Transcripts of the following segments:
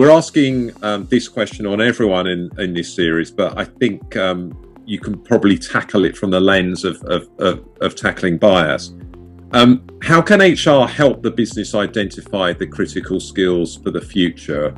We're asking this question on everyone in this series, but I think you can probably tackle it from the lens of tackling bias. How can HR help the business identify the critical skills for the future?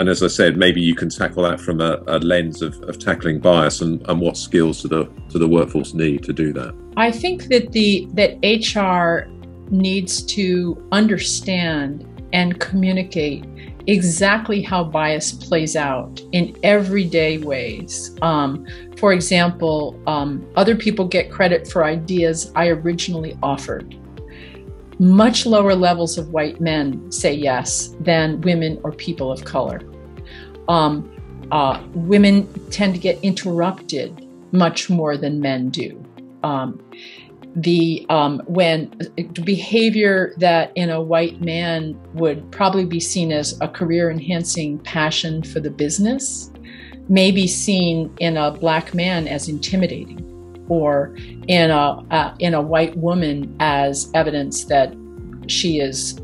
And as I said, maybe you can tackle that from a lens of tackling bias and what skills do the workforce need to do that? I think that that HR needs to understand and communicate exactly how bias plays out in everyday ways. For example, other people get credit for ideas I originally offered. Much lower levels of white men say yes than women or people of color. Women tend to get interrupted much more than men do. When behavior that in a white man would probably be seen as a career-enhancing passion for the business may be seen in a black man as intimidating, or in a white woman as evidence that she is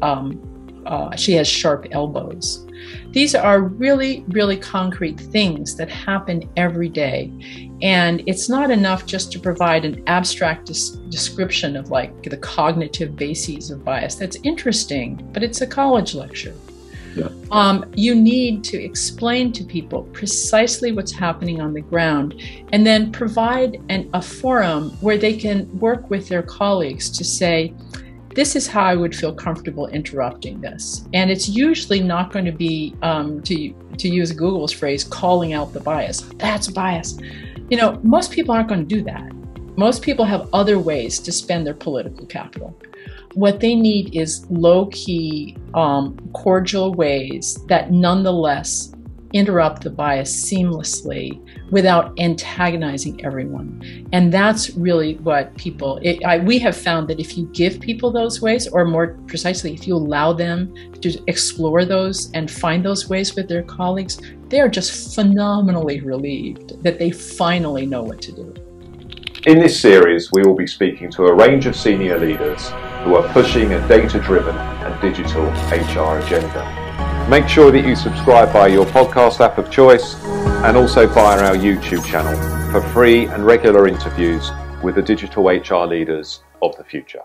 she has sharp elbows. These are really, really concrete things that happen every day. And it's not enough just to provide an abstract description of like the cognitive bases of bias. That's interesting, but it's a college lecture. Yeah. You need to explain to people precisely what's happening on the ground, and then provide a forum where they can work with their colleagues to say, this is how I would feel comfortable interrupting this. And it's usually not going to be, to use Google's phrase, calling out the bias. That's bias. You know, most people aren't going to do that. Most people have other ways to spend their political capital. What they need is low-key, cordial ways that nonetheless interrupt the bias seamlessly without antagonizing everyone. And that's really what people, we have found that if you give people those ways, or more precisely, if you allow them to explore those and find those ways with their colleagues, they are just phenomenally relieved that they finally know what to do. In this series, we will be speaking to a range of senior leaders who are pushing a data-driven and digital HR agenda. Make sure that you subscribe via your podcast app of choice and also via our YouTube channel for free and regular interviews with the digital HR leaders of the future.